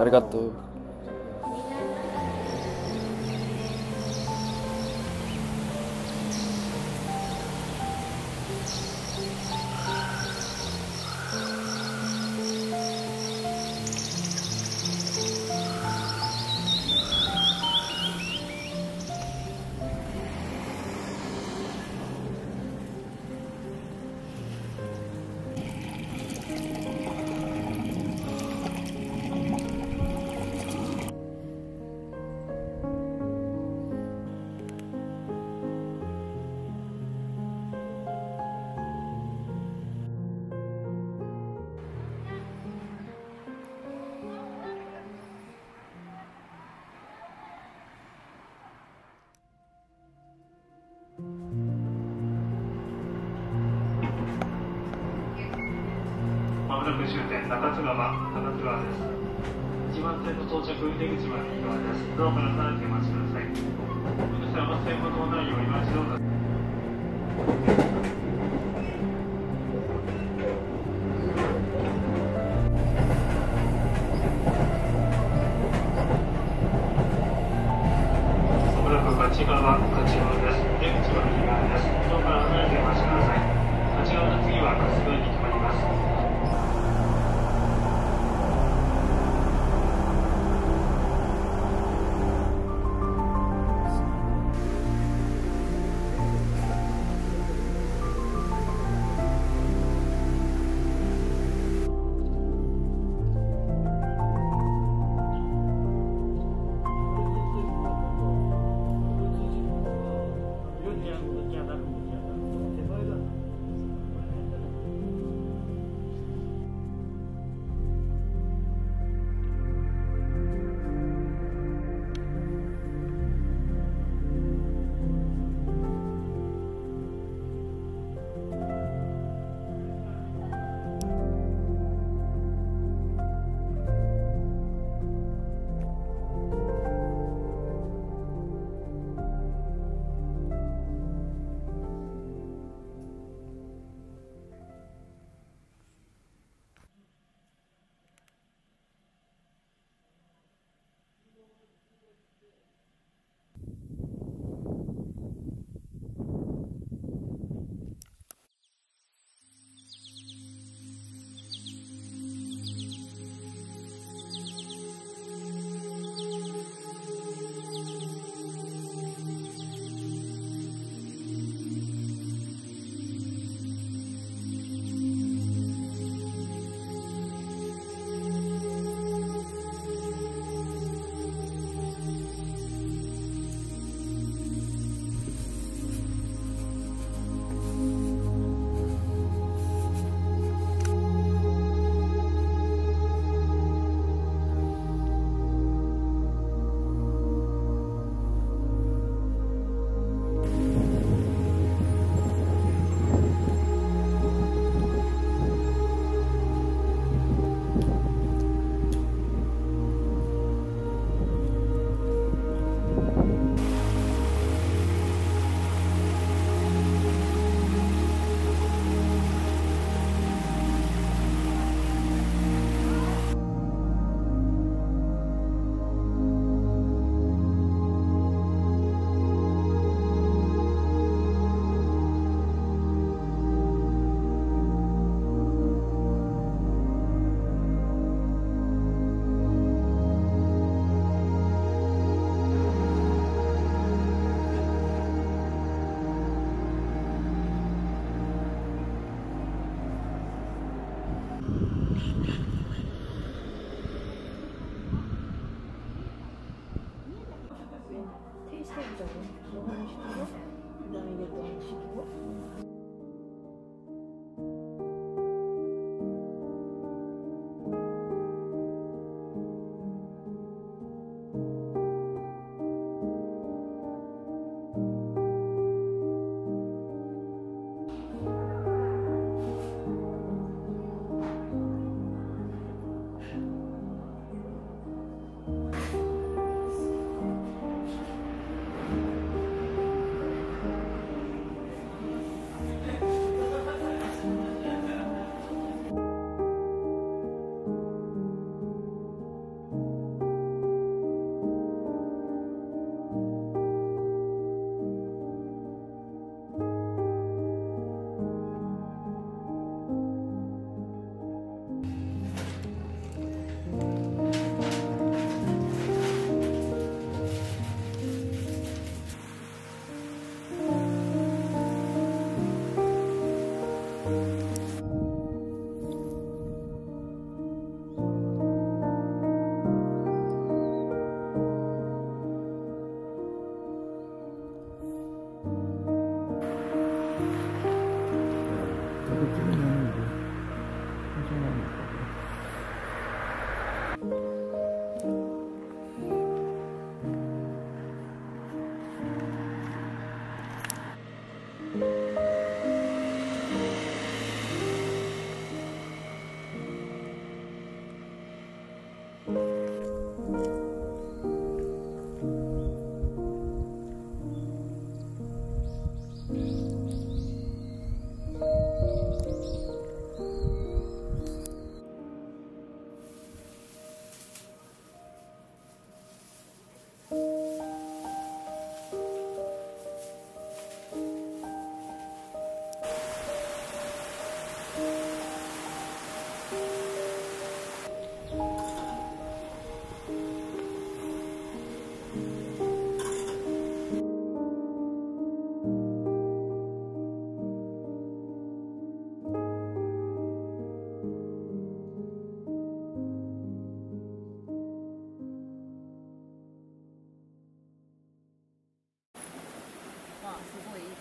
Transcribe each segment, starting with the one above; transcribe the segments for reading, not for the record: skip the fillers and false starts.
ありがとう。終点中津川、中津川です。1番線の到着出口は右側です。どうか離れてお待ちください。お客様線も通らないよう今一度勝川、勝川です。出口は右側です。どうか離れてお待ちください。勝川の次は春日井に決まります。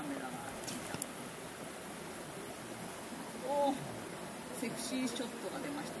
カメラがおセクシーショットが出ました。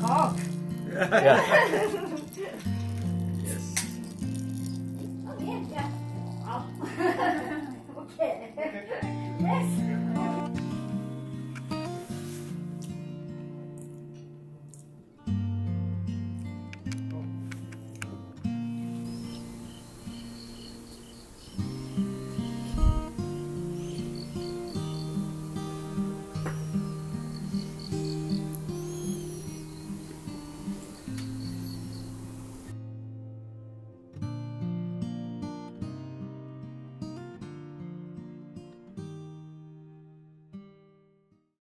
Cock. Yeah. Yes. Okay. Yeah. Okay. Yes.